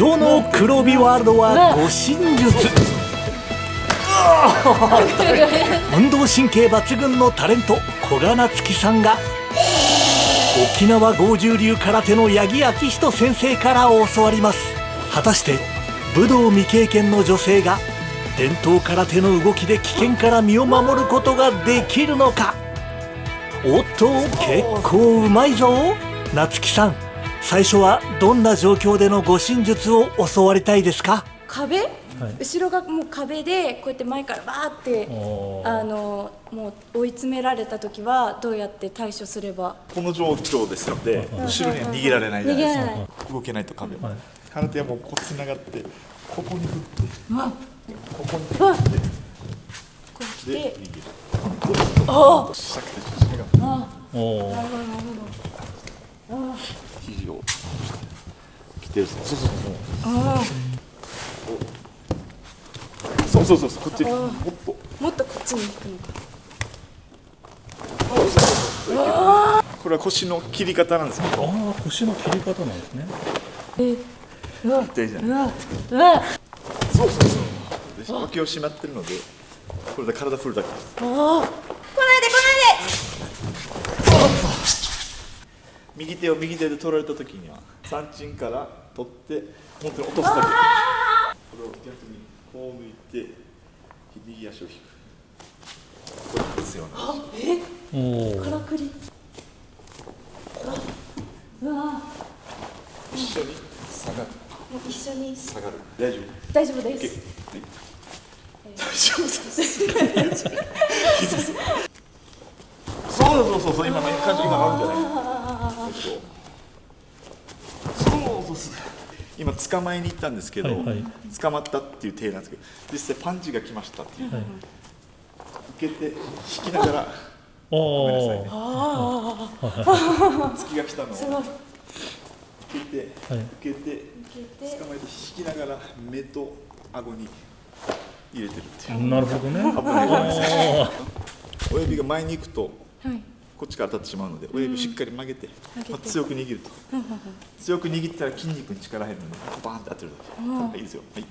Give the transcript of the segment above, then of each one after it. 今日のKURO-OBIワールドは護身術。運動神経抜群のタレント古賀夏樹さんが沖縄剛柔流空手の八木明仁先生から教わります。果たして武道未経験の女性が伝統空手の動きで危険から身を守ることができるのか。おっと、結構うまいぞ夏樹さん。最初はどんな状況での護身術を教わりたいですか？壁、はい、後ろがもう壁でこうやって前からバーってもう追い詰められた時はどうやって対処すれば？この状況ですので後ろには逃げられないじゃないですか。動けないと壁は、空手はもうこうつながってここに振ってここに振ってこう来て逃げる。おお、なるほどなるほど。肘を来てる。そうこっち、もっとこっちに行くのか。これは腰の切り方なんですけど。ああ、腰の切り方なんですね。痛いじゃない。そう。脇を締まってるので、これで体振るだけです。来ないで来ないで。右手を右手で取られた時には三鎮から取って本当に落とすだけ。これを逆にこう向いて右足を引く。これ外すような。からくり。一緒に下がる。一緒に下がる。大丈夫。大丈夫です。大丈夫です。そう今の感じがあるんじゃない。今捕まえに行ったんですけど、捕まったっていう体なんですけど、実際パンチが来ましたっていう、受けて引きながら、ごめんなさいね、突きが来たのを受けて捕まえて引きながら目と顎に入れてるっていう。なるほどね。危ないじゃないですか。親指が前に行くとこっちから当たってしまうので、親指しっかり曲げて強く握ると。強く握ったら筋肉に力入るのでバーンって当てるだけ。いいですよ。はい。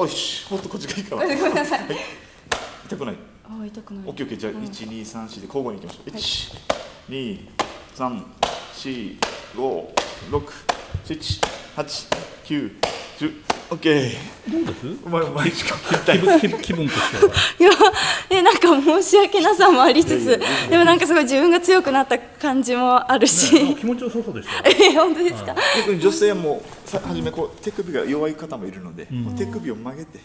よし、もっとこっちがいいかも。ごめんなさい。痛くない。痛くない。オッケーオッケー。じゃあ1、2、3、4で交互にいきましょう。1、2、3、4、5、6、7、8、9、10。オッケー。どうです？うまいしか気分としては。いや、なんか申し訳なさもありつつ、でもなんかすごい自分が強くなった感じもあるし。気持ちよさそうでした。本当ですか。特に女性も初めこう手首が弱い方もいるので、手首を曲げて、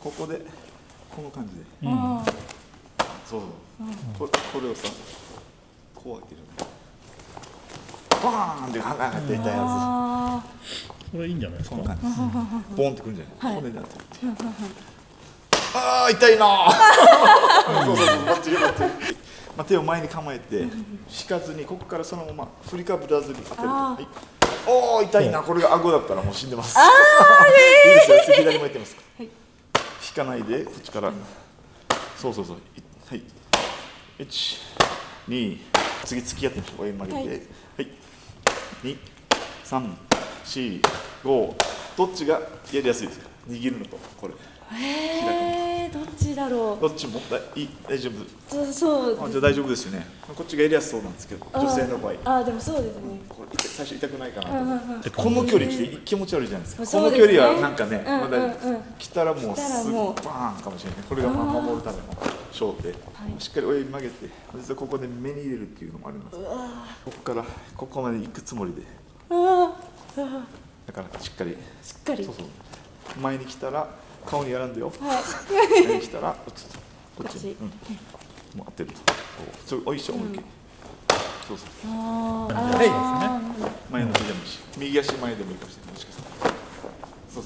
ここでこの感じで、そうこれをさ、こう開ける。バーンって離れていたやつ。これいいんじゃないですか。ボーンってくるんじゃない。骨になってる。ああ、痛いな。そう手を前に構えて引かずに、ここからそのまま振りかぶらずに当てる。おお、痛いな。これが顎だったらもう死んでます。左向いてます。引かないでこっちから。そう。はい。1、2、次突き合ってみましょう。親指曲げて。はい。2、3、4、5、どっちがやりやすいですか？握るのとこれ。どっちだろう。どっちも大丈夫。そう。じゃあ大丈夫ですよね。こっちがやりやすそうなんですけど、女性の場合。でもそうですね。これ最初痛くないかなと。この距離来て気持ち悪いじゃないですか。この距離はなんかね、まだ来たらもうすぐバーンかもしれない。これが守るための掌底。しっかり親指曲げて、実はここで目に入れるっていうのもあります。ここからここまで行くつもりで。だからしっかり前に来たら顔にやらんでよ。前に来たらこっちもう当てる。おいしょ、思いっきり。前の手でもいいし、右足前でもいいかもしれない。もしかしたら普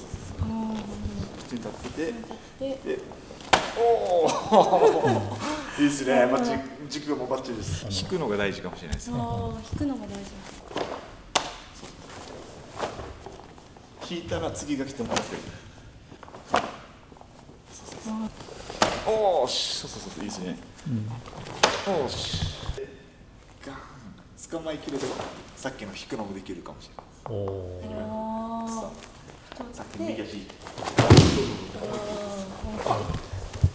通に立ってて、おお、いいですね。軸もバッチリです。引くのが大事かもしれないですね。引くのが大事。引いたら次が来てもらってる。おーし、そういいですね。おーし、ガーン捕まえきればさっきの引くのもできるかもしれない。右足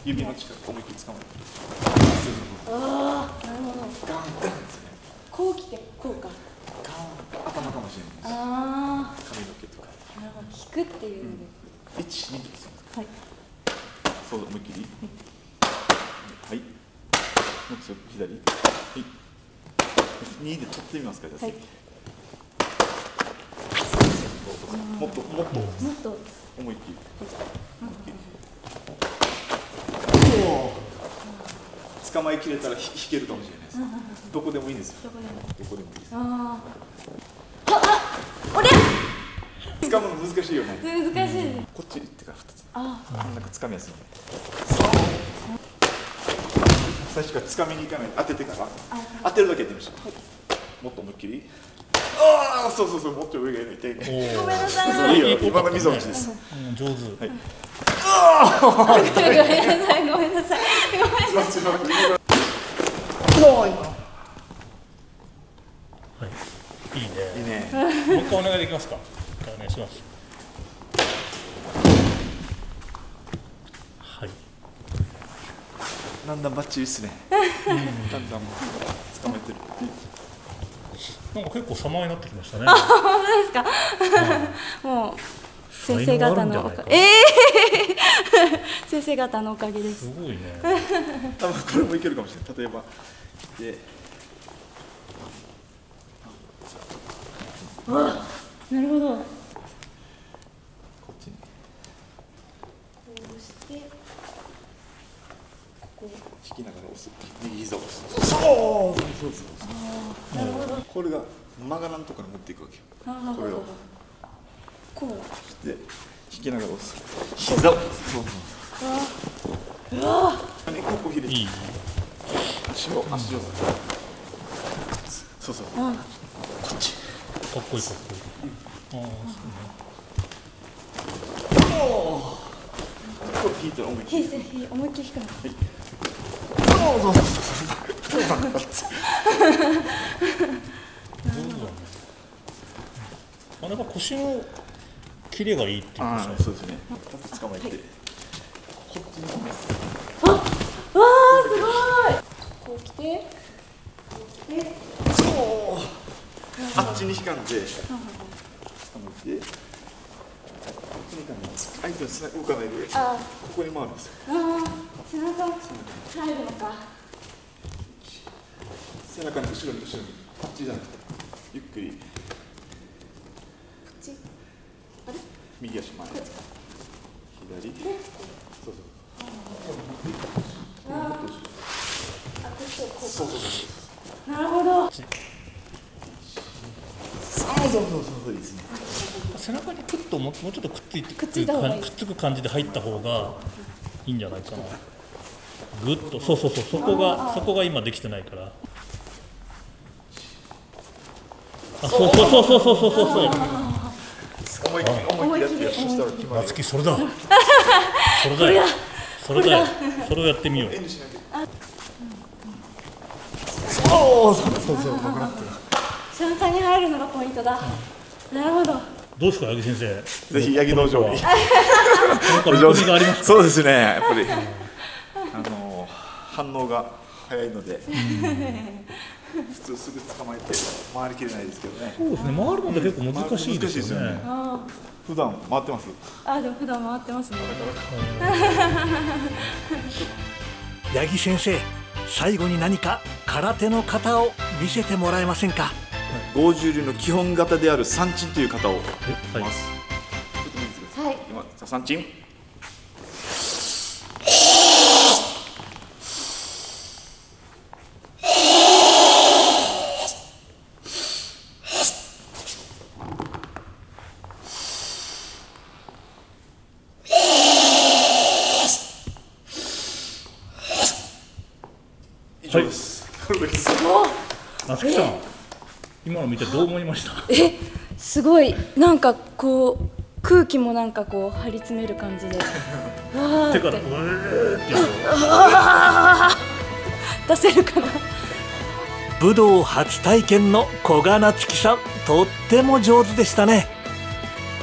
指の近く思いっきり掴まれてこう来てこうか頭かもしれないです。ああ髪の毛とか引くっていう1、2とかそう思いっきりはいもう強く左はい2で取ってみますか。じゃあもっと思いっきり捕まえきれたら引けるかもしれないです。どこでもいいんですよ。どこでもいいです。ああ、俺。掴むの難しいよね。難しい。こっち行ってから2つ。ああ、なんか掴みやすい。最初から掴みに行かない、当ててから。当てるだけやってみましょう。もっと思いっきり。ああ、そうそうそう、もっと上がいて。ごめんなさい。いいよ、今の溝落ちです。上手。はい。ごめんなさい。はい、いいね。もう一回お願いできますか。お願いします。はい。だんだんバッチリですね。だんだん捕まえてる。なんか結構様になってきましたね。あ、本当ですか。もう先生方のおかげ。先生方のおかげです。すごいね。多分これもいけるかもしれない。例えばで。あ、なるほど。こっちに。こうして。ここ。引きながら押す。右膝を押す。そう。なるほど。これが曲がらんところに持っていくわけよ。これを。こう。で、引きながら押す。膝を。そう。ああ。ね、ここ入れて。足を。そうそう。こっち。かっこいいかっこいい。ああ、おお。これ引いたら思いっきり。思いっきり引くの。そうそうそう。あ、なんか腰のキレがいいっていうことですね。そうですね。立って捕まえて。こっちに。あ、わあ、すごい。こう来て。こう来て。そう。あっちに引かんで、こっちに引かんで、相手の背中動かないで、ここに回るんですよ。背中入るのか。背中の後ろに後ろに、こっちじゃなくて、ゆっくり。こっち。あれ？右足前。左。そうそう。ああ。そうそう。なるほど。そうですね。背中にくっともうちょっとくっつく感じで入った方がいいんじゃないかな。ぐっとそうそこが今できてないから。あ、そう。思い切り。夏希それだよ。それをやってみよう。そう。背中に入るのがポイントだ。なるほど。どうですか、八木先生。ぜひ八木道場に。そうですね。やっぱり反応が早いので、普通すぐ捕まえて回りきれないですけどね。そうですね。回るのって結構難しいですよね。普段回ってます。あ、でも普段回ってますね。八木先生、最後に何か空手の型を見せてもらえませんか。剛柔流の基本型である三鎮という型をやってます。はい。今三鎮。以上です。夏希さん。今の見てどう思いました？すごい、なんかこう空気もなんかこう張り詰める感じで、手から出せるかな。武道初体験の古賀夏希さん、とっても上手でしたね。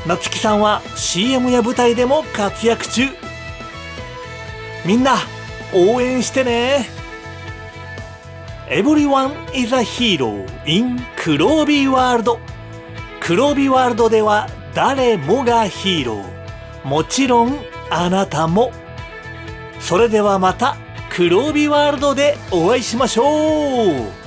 夏希さんは CM や舞台でも活躍中。みんな応援してね。 Everyone is a hero in KURO-OBI WORLD。 KURO-OBI WORLDでは誰もがヒーロー、もちろんあなたも。それではまた KURO-OBI WORLDでお会いしましょう。